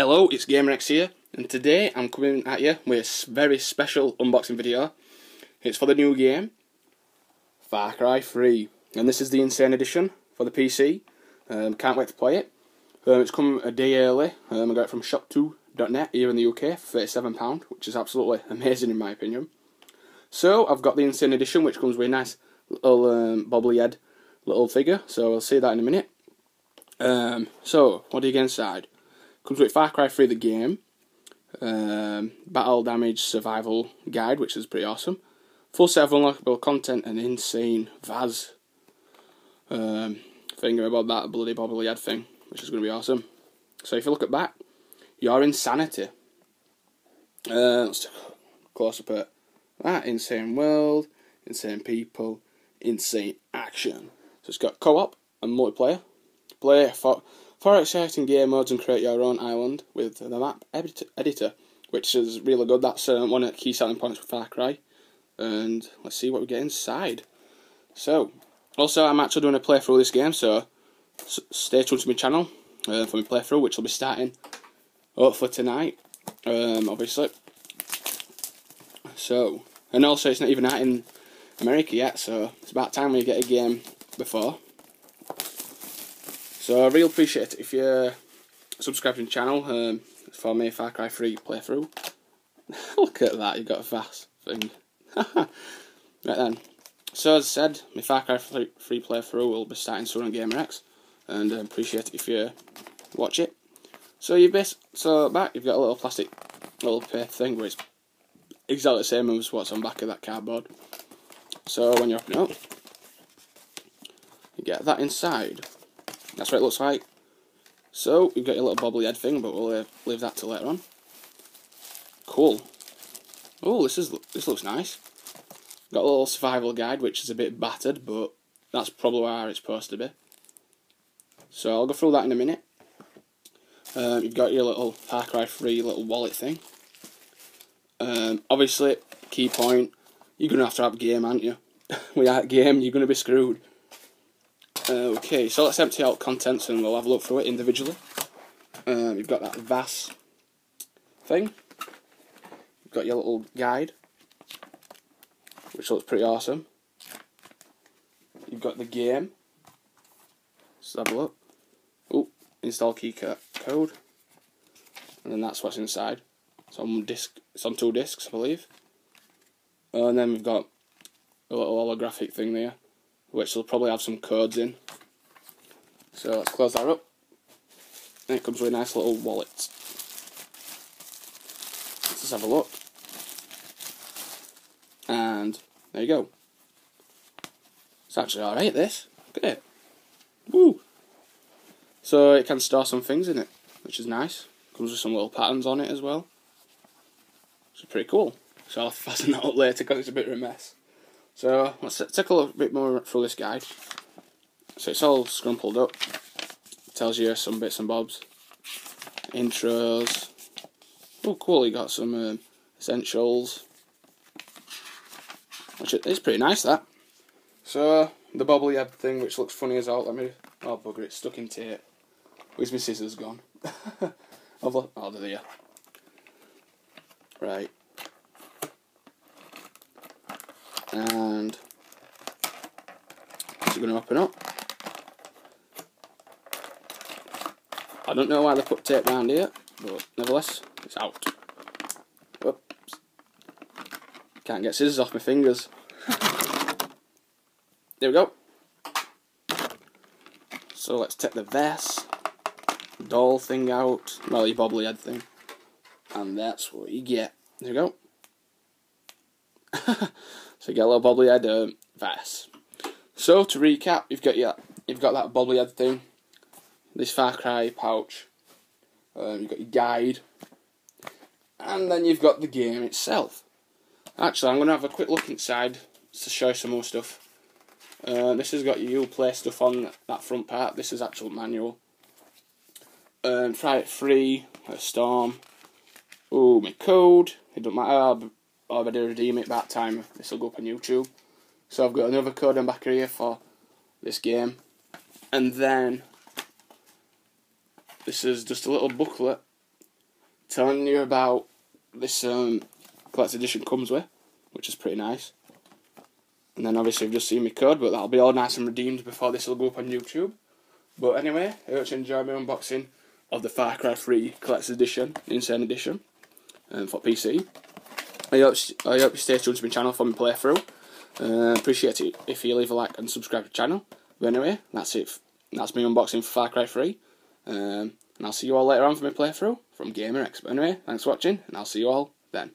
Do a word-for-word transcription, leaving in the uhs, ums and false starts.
Hello, it's GamerX here, and today I'm coming at you with a very special unboxing video. It's for the new game, Far Cry three, and this is the Insane Edition for the P C. Um, can't wait to play it. Um, it's come a day early. um, I got it from shop two dot net here in the U K for thirty-seven pounds, which is absolutely amazing in my opinion. So I've got the Insane Edition, which comes with a nice little um, bobbly head little figure, so I'll see that in a minute. Um, so, what do you get inside? Comes with Far Cry three the game, um, battle damage survival guide, which is pretty awesome, full set of unlockable content and insane Vaas um, thing about that bloody bobbly head thing, which is going to be awesome. So if you look at back, your insanity. Uh, let's take a close up at that. Insane world, insane people, insane action. So it's got co-op and multiplayer. Play for Four exciting game modes and create your own island with the map editor, which is really good. That's uh, one of the key selling points for Far Cry. And let's see what we get inside. So, also I'm actually doing a playthrough of this game, so stay tuned to my channel uh, for my playthrough, which will be starting hopefully tonight, um, obviously. So, and also it's not even out in America yet, so it's about time we get a game before. So I really appreciate it if you're subscribed to the channel um, for me, Far Cry three playthrough. Look at that, you've got a Vaas thing. Right then, so as I said, my Far Cry three playthrough will be starting soon on GamerX, and I uh, appreciate it if you watch it. So you base, so back you've got a little plastic little paper thing where it's exactly the same as what's on the back of that cardboard. So when you open it up, you get that inside. That's what it looks like. So, you've got your little bobbly head thing, but we'll uh, leave that till later on. Cool. Oh, this is this looks nice. Got a little survival guide, which is a bit battered, but that's probably where it's supposed to be. So, I'll go through that in a minute. Um, you've got your little Far Cry three little wallet thing. Um, obviously, key point, you're going to have to have a game, aren't you? Without game, you're going to be screwed. Uh, okay, so let's empty out contents and we'll have a look through it individually. Um, you've got that Vaas thing. You've got your little guide, which looks pretty awesome. You've got the game. Let's have a look. Oh, install key code. And then that's what's inside. It's on disc. It's on two discs, I believe. Uh, and then we've got a little holographic thing there, which will probably have some codes in. So let's close that up. And it comes with a nice little wallet. Let's just have a look. And there you go. It's actually alright, this. Look at it. Woo! So it can store some things in it, which is nice. Comes with some little patterns on it as well. It's pretty cool. So I'll fasten that up later because it's a bit of a mess. So let's take a little bit more through this guide. So it's all scrumpled up. It tells you some bits and bobs, intros. Oh, cool! You got some um, essentials, which is pretty nice. That. So the bobbly head thing, which looks funny as all. Let me. Oh bugger! It's stuck in tape. Where's my scissors gone? I've lost. Oh, they're there. Right. And it's going to open up. I don't know why they put tape round here, but nevertheless, it's out. Oops. Can't get scissors off my fingers. There we go. So let's take the vest, doll thing out, well, your bobbly head thing, and that's what you get. There we go. So you get a little bobbly head um, Vaas. So to recap, you've got your, you've got that bobbly head thing, this Far Cry pouch, um, you've got your guide, and then you've got the game itself. Actually, I'm going to have a quick look inside to show you some more stuff. Uh, this has got your Uplay stuff on that front part. This is actual manual. Um, try it free, a storm. Oh, my code. It don't matter. I'll already redeem it back time. This will go up on YouTube. So I've got another code on back here for this game, and then this is just a little booklet telling you about this um, Collector's Edition comes with, which is pretty nice. And then obviously you've just seen my code, but that'll be all nice and redeemed before this will go up on YouTube. But anyway, I hope you enjoy my unboxing of the Far Cry three Collector's Edition, Insane Edition, um, for P C. I hope, I hope you stay tuned to my channel for my playthrough. Uh, appreciate it if you leave a like and subscribe to the channel. But anyway, that's it. That's my unboxing for Far Cry three. Um, and I'll see you all later on for my playthrough from GamerX. But anyway, thanks for watching, and I'll see you all then.